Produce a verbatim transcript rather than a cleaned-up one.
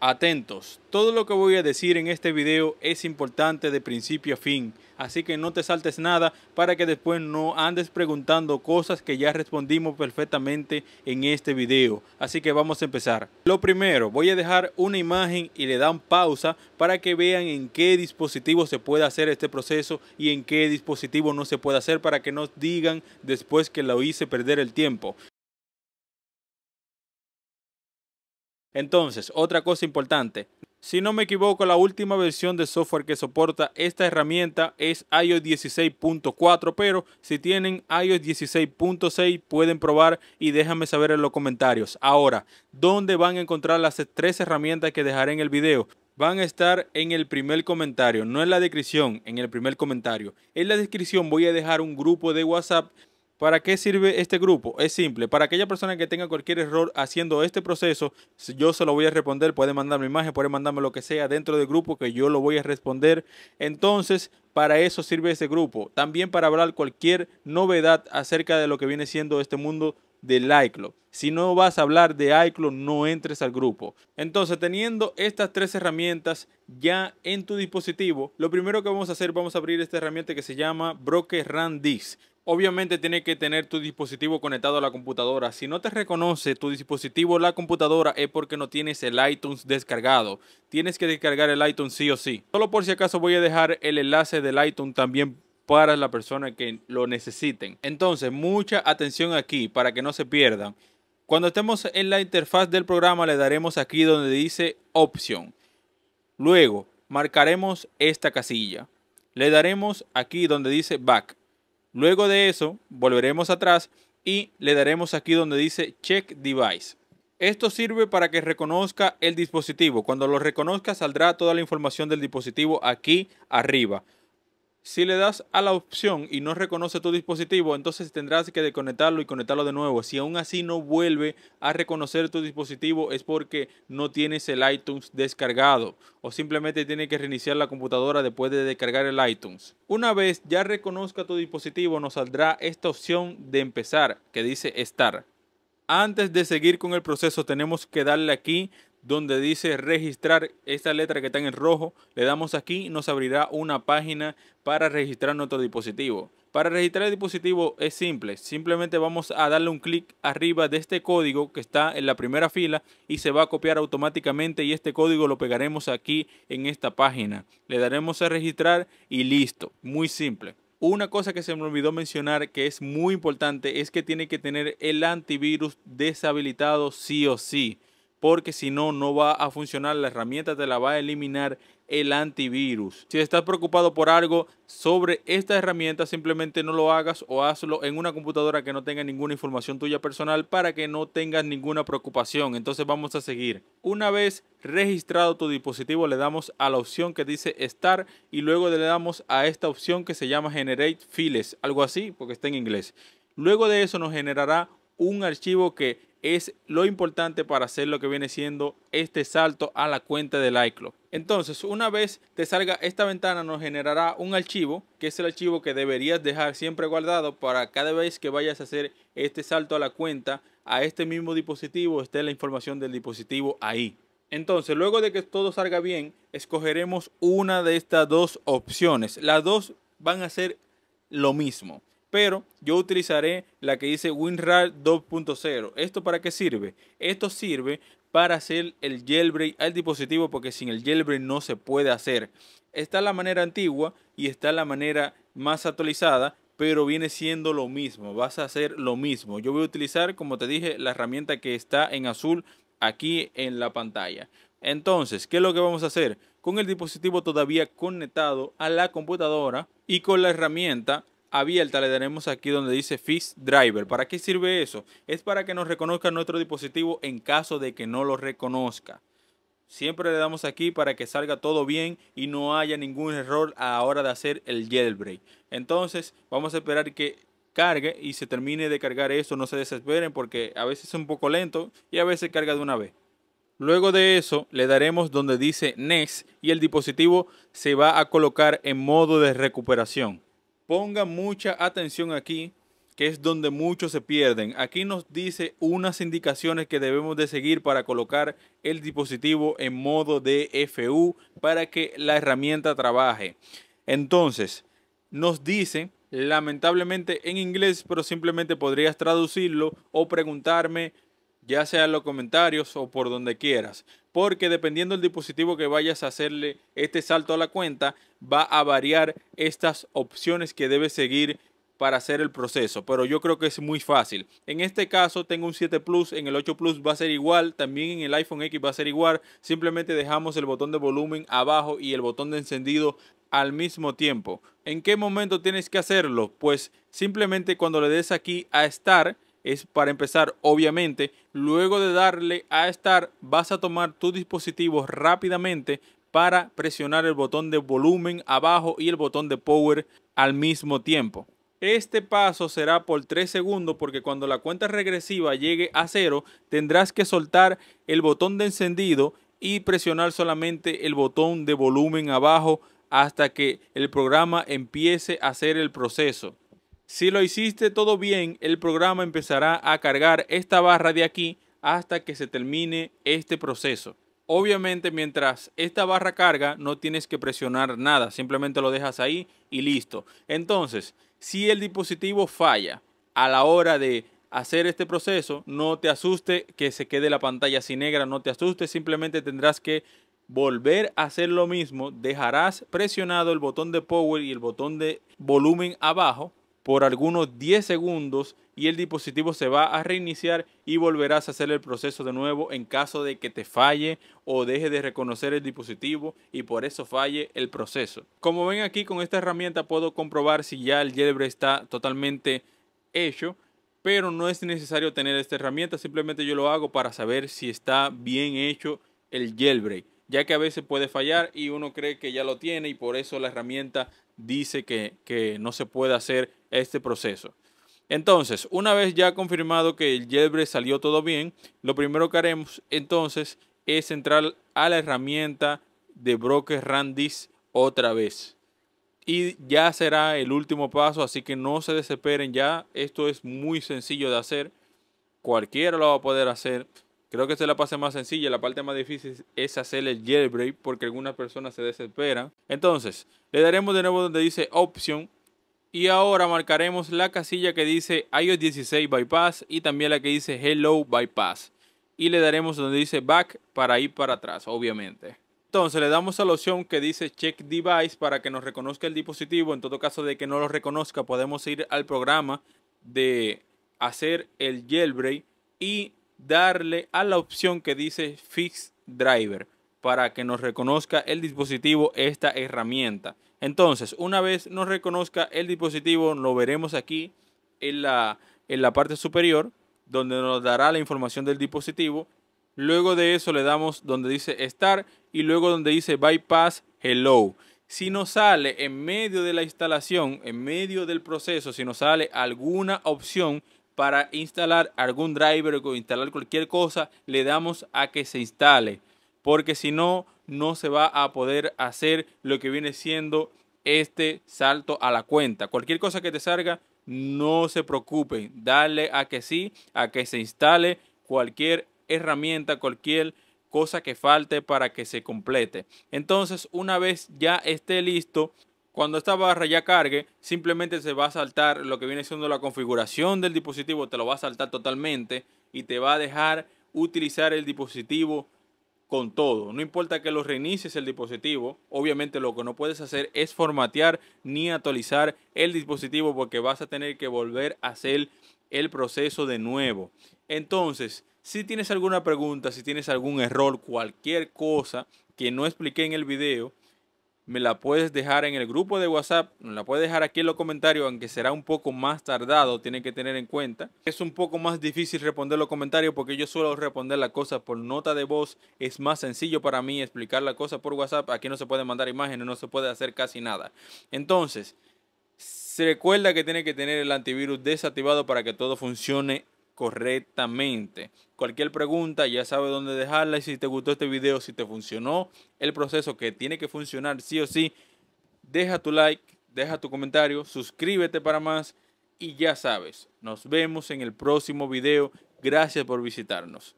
Atentos, todo lo que voy a decir en este video es importante de principio a fin, así que no te saltes nada para que después no andes preguntando cosas que ya respondimos perfectamente en este video, así que vamos a empezar. Lo primero, voy a dejar una imagen y le dan pausa para que vean en qué dispositivo se puede hacer este proceso y en qué dispositivo no se puede hacer para que nos digan después que lo hice perder el tiempo. Entonces, otra cosa importante, si no me equivoco, la última versión de software que soporta esta herramienta es iOS dieciséis punto cuatro, pero si tienen iOS dieciséis punto seis pueden probar y déjame saber en los comentarios. Ahora, ¿dónde van a encontrar las tres herramientas que dejaré en el video? Van a estar en el primer comentario, no en la descripción, en el primer comentario. En la descripción voy a dejar un grupo de WhatsApp. ¿Para qué sirve este grupo? Es simple, para aquella persona que tenga cualquier error haciendo este proceso, yo se lo voy a responder, pueden mandarme imagen, pueden mandarme lo que sea dentro del grupo que yo lo voy a responder. Entonces, para eso sirve este grupo, también para hablar cualquier novedad acerca de lo que viene siendo este mundo del iCloud. Si no vas a hablar de iCloud, no entres al grupo. Entonces, teniendo estas tres herramientas ya en tu dispositivo, lo primero que vamos a hacer, vamos a abrir esta herramienta que se llama Broker Run Disk. Obviamente tiene que tener tu dispositivo conectado a la computadora. Si no te reconoce tu dispositivo o la computadora es porque no tienes el iTunes descargado. Tienes que descargar el iTunes sí o sí. Solo por si acaso voy a dejar el enlace del iTunes también para la persona que lo necesiten. Entonces, mucha atención aquí para que no se pierdan. Cuando estemos en la interfaz del programa le daremos aquí donde dice Option. Luego, marcaremos esta casilla. Le daremos aquí donde dice Back. Luego de eso, volveremos atrás y le daremos aquí donde dice Check Device. Esto sirve para que reconozca el dispositivo. Cuando lo reconozca, saldrá toda la información del dispositivo aquí arriba. Si le das a la opción y no reconoce tu dispositivo, entonces tendrás que desconectarlo y conectarlo de nuevo. Si aún así no vuelve a reconocer tu dispositivo es porque no tienes el iTunes descargado o simplemente tienes que reiniciar la computadora después de descargar el iTunes. Una vez ya reconozca tu dispositivo nos saldrá esta opción de empezar que dice Start. Antes de seguir con el proceso tenemos que darle aquí donde dice registrar, esta letra que está en rojo, le damos aquí y nos abrirá una página para registrar nuestro dispositivo. Para registrar el dispositivo es simple, simplemente vamos a darle un clic arriba de este código que está en la primera fila y se va a copiar automáticamente y este código lo pegaremos aquí en esta página. Le daremos a registrar y listo, muy simple. Una cosa que se me olvidó mencionar que es muy importante es que tiene que tener el antivirus deshabilitado sí o sí. Porque si no, no va a funcionar, la herramienta te la va a eliminar el antivirus. Si estás preocupado por algo sobre esta herramienta, simplemente no lo hagas o hazlo en una computadora que no tenga ninguna información tuya personal para que no tengas ninguna preocupación. Entonces vamos a seguir. Una vez registrado tu dispositivo, le damos a la opción que dice Start y luego le damos a esta opción que se llama Generate Files, algo así porque está en inglés. Luego de eso nos generará un archivo que es lo importante para hacer lo que viene siendo este salto a la cuenta del iCloud. Entonces, una vez te salga esta ventana, nos generará un archivo, que es el archivo que deberías dejar siempre guardado para cada vez que vayas a hacer este salto a la cuenta, a este mismo dispositivo, esté la información del dispositivo ahí. Entonces, luego de que todo salga bien, escogeremos una de estas dos opciones. Las dos van a ser lo mismo. Pero yo utilizaré la que dice WinRAR dos punto cero. ¿Esto para qué sirve? Esto sirve para hacer el jailbreak al dispositivo porque sin el jailbreak no se puede hacer. Está la manera antigua y está la manera más actualizada, pero viene siendo lo mismo. Vas a hacer lo mismo. Yo voy a utilizar, como te dije, la herramienta que está en azul aquí en la pantalla. Entonces, ¿qué es lo que vamos a hacer? Con el dispositivo todavía conectado a la computadora y con la herramienta abierta le daremos aquí donde dice Fix Driver. ¿Para qué sirve eso? Es para que nos reconozca nuestro dispositivo en caso de que no lo reconozca. Siempre le damos aquí para que salga todo bien y no haya ningún error a la hora de hacer el jailbreak. Entonces vamos a esperar que cargue y se termine de cargar eso. No se desesperen porque a veces es un poco lento y a veces carga de una vez. Luego de eso le daremos donde dice Next y el dispositivo se va a colocar en modo de recuperación. Ponga mucha atención aquí que es donde muchos se pierden. Aquí nos dice unas indicaciones que debemos de seguir para colocar el dispositivo en modo D F U para que la herramienta trabaje. Entonces, nos dice, lamentablemente en inglés, pero simplemente podrías traducirlo o preguntarme, ya sea en los comentarios o por donde quieras, porque dependiendo del dispositivo que vayas a hacerle este salto a la cuenta, va a variar estas opciones que debes seguir para hacer el proceso, pero yo creo que es muy fácil. En este caso tengo un siete Plus, en el ocho Plus va a ser igual, también en el iPhone X va a ser igual, simplemente dejamos el botón de volumen abajo y el botón de encendido al mismo tiempo. ¿En qué momento tienes que hacerlo? Pues simplemente cuando le des aquí a Start, es para empezar obviamente, luego de darle a Start vas a tomar tu dispositivo rápidamente para presionar el botón de volumen abajo y el botón de Power al mismo tiempo. Este paso será por tres segundos porque cuando la cuenta regresiva llegue a cero tendrás que soltar el botón de encendido y presionar solamente el botón de volumen abajo hasta que el programa empiece a hacer el proceso. Si lo hiciste todo bien, el programa empezará a cargar esta barra de aquí hasta que se termine este proceso. Obviamente mientras esta barra carga no tienes que presionar nada, simplemente lo dejas ahí y listo. Entonces, si el dispositivo falla a la hora de hacer este proceso, no te asustes que se quede la pantalla así negra, no te asustes, simplemente tendrás que volver a hacer lo mismo, dejarás presionado el botón de Power y el botón de volumen abajo por algunos diez segundos y el dispositivo se va a reiniciar y volverás a hacer el proceso de nuevo en caso de que te falle o deje de reconocer el dispositivo y por eso falle el proceso. Como ven aquí, con esta herramienta puedo comprobar si ya el jailbreak está totalmente hecho, pero no es necesario tener esta herramienta, simplemente yo lo hago para saber si está bien hecho el jailbreak, ya que a veces puede fallar y uno cree que ya lo tiene y por eso la herramienta dice que, que no se puede hacer este proceso. Entonces, una vez ya confirmado que el jailbreak salió todo bien, lo primero que haremos entonces es entrar a la herramienta de Broker Run Disk otra vez. Y ya será el último paso, así que no se desesperen ya. Esto es muy sencillo de hacer. Cualquiera lo va a poder hacer. Creo que esta es la parte más sencilla, la parte más difícil es hacer el jailbreak porque algunas personas se desesperan. Entonces, le daremos de nuevo donde dice Option y ahora marcaremos la casilla que dice iOS dieciséis Bypass y también la que dice Hello Bypass. Y le daremos donde dice Back para ir para atrás, obviamente. Entonces le damos a la opción que dice Check Device para que nos reconozca el dispositivo. En todo caso de que no lo reconozca, podemos ir al programa de hacer el jailbreak y darle a la opción que dice Fix Driver para que nos reconozca el dispositivo esta herramienta. Entonces, una vez nos reconozca el dispositivo, lo veremos aquí en la, en la parte superior donde nos dará la información del dispositivo. Luego de eso le damos donde dice Start y luego donde dice Bypass Hello. Si nos sale en medio de la instalación, en medio del proceso, si nos sale alguna opción para instalar algún driver o instalar cualquier cosa, le damos a que se instale, porque si no, no se va a poder hacer lo que viene siendo este salto a la cuenta. Cualquier cosa que te salga, no se preocupen, dale a que sí, a que se instale cualquier herramienta, cualquier cosa que falte para que se complete. Entonces, una vez ya esté listo, cuando esta barra ya cargue, simplemente se va a saltar lo que viene siendo la configuración del dispositivo, te lo va a saltar totalmente y te va a dejar utilizar el dispositivo con todo. No importa que lo reinicies el dispositivo, obviamente lo que no puedes hacer es formatear ni actualizar el dispositivo porque vas a tener que volver a hacer el proceso de nuevo. Entonces, si tienes alguna pregunta, si tienes algún error, cualquier cosa que no expliqué en el video, me la puedes dejar en el grupo de WhatsApp, me la puedes dejar aquí en los comentarios, aunque será un poco más tardado, tienen que tener en cuenta. Es un poco más difícil responder los comentarios porque yo suelo responder las cosas por nota de voz. Es más sencillo para mí explicar las cosas por WhatsApp. Aquí no se puede mandar imágenes, no se puede hacer casi nada. Entonces, se recuerda que tiene que tener el antivirus desactivado para que todo funcione correctamente. Cualquier pregunta ya sabes dónde dejarla y si te gustó este video, si te funcionó el proceso que tiene que funcionar sí o sí, deja tu like, deja tu comentario, suscríbete para más Y ya sabes, nos vemos en el próximo video. Gracias por visitarnos.